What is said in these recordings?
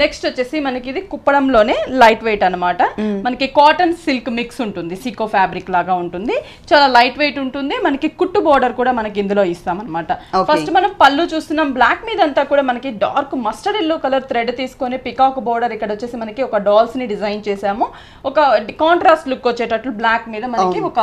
Next వచ్చేసి మనకి ఇది కుప్పడంలోనే లైట్ వెయిట్ అన్నమాట. మనకి కాటన్ సిల్క్ మిక్స్ ఉంటుంది, సికో ఫ్యాబ్రిక్ లాగా ఉంటుంది, చాలా లైట్ వెయిట్ ఉంటుంది. మనకి కుట్టు బోర్డర్ కూడా మనకి ఇందులో ఇస్తాం అన్నమాట. ఫస్ట్ మనం పళ్ళు చూస్తున్నాం, బ్లాక్ మీద అంతా కూడా మనకి dark mustard yellow colour thread తీసుకొని పికాక్ బోర్డర్, ఇక్కడ వచ్చేసి మనకి ఒక డాల్స్ ని డిజైన్ చేసాము. ఒక కాంట్రాస్ట్ లుక్ వచ్చేటట్లు బ్లాక్ మీద మనకి ఒక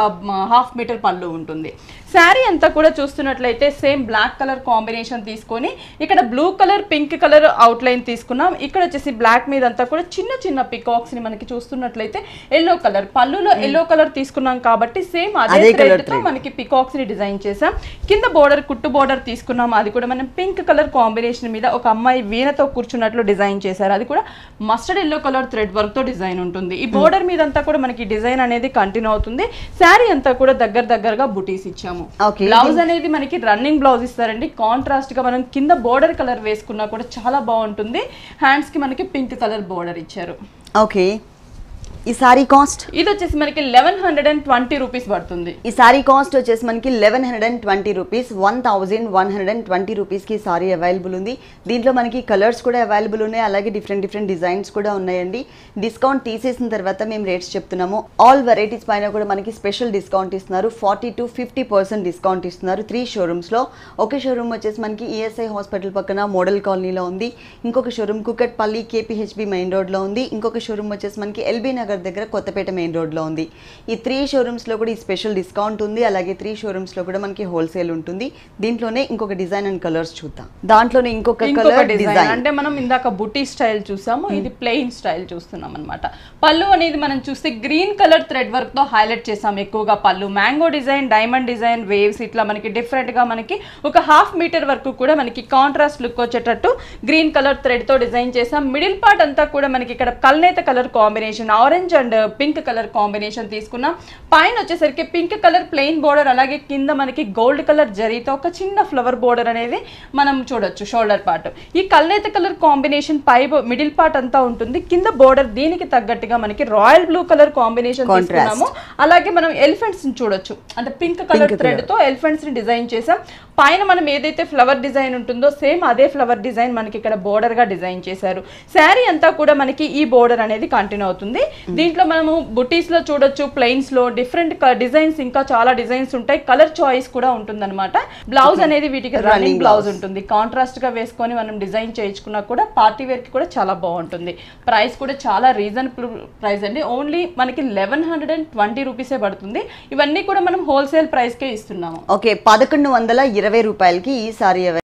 హాఫ్ మీటర్ పళ్ళు ఉంటుంది. శారీ అంతా కూడా చూస్తున్నట్లయితే సేమ్ బ్లాక్ కలర్ కాంబినేషన్ తీసుకొని ఇక్కడ blue colour pink colour outline తీసుకున్నాం. ఇక్కడ వచ్చేసి బ్లాక్ మీద అంతా కూడా చిన్న చిన్న పికాక్స్ ని మనకి చూస్తున్నట్లయితే ఎల్లో కలర్, పళ్ళులో ఎల్లో కలర్ తీసుకున్నాం కాబట్టి సేమ్ అదే థ్రెడ్ తో మనకి పికాక్స్ ని డిజైన్ చేసాం. కింద బోర్డర్ కుట్టు బోర్డర్ తీసుకున్నాం, అది కూడా మనం పింక్ కలర్ కాంబినేషన్ మీద ఒక అమ్మాయి వీణతో కూర్చున్నట్లు డిజైన్ చేశారు. అది కూడా mustard yellow colour thread work తో డిజైన్ ఉంటుంది. ఈ బోర్డర్ మీద అంతా కూడా మనకి డిజైన్ అనేది కంటిన్యూ అవుతుంది. శారీ అంతా కూడా దగ్గర దగ్గరగా బుటీస్ ఇచ్చాము. బ్లౌజ్ అనేది మనకి రన్నింగ్ బ్లౌజ్ ఇస్తారండి. కాంట్రాస్ట్ గా మనం కింద బోర్డర్ కలర్ వేసుకున్నా కూడా చాలా బాగుంటుంది. హ్యాండ్స్ కి మనకి పింక్ కలర్ బోర్డర్ ఇచ్చారు. ఓకే, ఈ సారీ కాస్ట్ ఇది వచ్చేసి మనకి 1120 రూపీస్ పడుతుంది. ఈ సారీ కాస్ట్ వచ్చేసి మనకి 1120 రూపీస్, 1120 రూపీస్ కి సారీ అవైలబుల్ ఉంది. దీంట్లో మనకి కలర్స్ కూడా అవైలబుల్ ఉన్నాయి, అలాగే డిఫరెంట్ డిజైన్స్ కూడా ఉన్నాయండి. డిస్కౌంట్ తీసేసిన తర్వాత మేము రేట్స్ చెప్తున్నాము. ఆల్ వెరైటీస్ పైన కూడా మనకి స్పెషల్ డిస్కౌంట్ ఇస్తున్నారు. 40 to 50% డిస్కౌంట్ ఇస్తున్నారు 3 షోరూమ్స్ లో. ఒక షోరూమ్ వచ్చేసి మనకి ESI హాస్పిటల్ పక్కన మోడల్ కాలనీలో ఉంది. ఇంకొక showroom Kukatpally KPHB main road లో ఉంది. ఇంకొక షోరూమ్ వచ్చేసి మనకి LB నగర్ దగ్గర కొత్తపేట మెయిన్ రోడ్ లో ఉంది. ఈ 3 షోరూమ్స్ లో కూడా ఈ స్పెషల్ డిస్కౌంట్ ఉంది. అలాగే 3 షోరూమ్స్ లో కూడా మనకి హోల్సేల్ ఉంటుంది. దీంట్లోనే ఇంకొక డిజైన్ అండ్ కలర్స్ చూద్దాం. దాంట్లోనే ఇంకొక కలర్ డిజైన్, అంటే మనం ఇందాక బుటీ స్టైల్ చూసాము, ఇది ప్లెయిన్ స్టైల్ చూస్తున్నాం అన్నమాట. పళ్ళు అనేది మనం చూస్తే గ్రీన్ కలర్ థ్రెడ్ వర్క్ తో హైలైట్ చేసాము. ఎక్కువగా పళ్ళు mango design, diamond design, waves, ఇట్లా మనకి డిఫరెంట్ గా మనకి ఒక హాఫ్ మీటర్ వరకు కూడా మనకి కాంట్రాస్ట్ లుక్ వచ్చేటట్టు గ్రీన్ కలర్ థ్రెడ్ తో డిజైన్ చేసాం. మిడిల్ పార్ట్ అంతా కూడా మనకి ఇక్కడ కల్నేత colour combination, orange and pink colour combination తీసుకున్నాం. పైన వచ్చేసరికి పింక్ కలర్ ప్లెయిన్ బోర్డర్, అలాగే కింద మనకి గోల్డ్ కలర్ జరీతో ఒక చిన్న ఫ్లవర్ బోర్డర్ అనేది మనం చూడొచ్చు. షోల్డర్ పార్ట్ ఈ కల్నేత కలర్ కాంబినేషన్, పై మిడిల్ పార్ట్ అంతా ఉంటుంది, కింద బోర్డర్ దీనికి తగ్గట్టుగా మనకి రాయల్ బ్లూ కలర్ కాంబినేషన్ తీసుకున్నాము. అలాగే మనం ఎలిఫెంట్స్ చూడొచ్చు, అంటే పింక్ కలర్ థ్రెడ్ తో ఎలిఫెంట్స్ ని డిజైన్ చేసాం. పైన మనం ఏదైతే ఫ్లవర్ డిజైన్ ఉంటుందో సేమ్ అదే ఫ్లవర్ డిజైన్ మనకి ఇక్కడ బోర్డర్ గా డిజైన్ చేశారు. శారీ అంతా కూడా మనకి ఈ బోర్డర్ అనేది కంటిన్యూ అవుతుంది. దీంట్లో మనము బుటీస్ లో చూడొచ్చు, ప్లెయిన్స్ లో డిఫరెంట్ డిజైన్స్, ఇంకా చాలా డిజైన్స్ ఉంటాయి. కలర్ చాయిస్ కూడా ఉంటుందన్నమాట. బ్లౌజ్ అనేది వీటికి రన్నింగ్ బ్లౌజ్ ఉంటుంది. కాంట్రాస్ట్ గా వేసుకొని మనం డిజైన్ చేయించుకున్నా కూడా పార్టీ వేర్ కి కూడా చాలా బాగుంటుంది. ప్రైస్ కూడా చాలా రీజనబుల్ ప్రైస్ అండి. ఓన్లీ మనకి 1120 రూపీసే పడుతుంది. ఇవన్నీ కూడా మనం హోల్సేల్ ప్రైస్ కే ఇస్తున్నాము. ఓకే, 1120 రూపాయలకి ఈ సారీ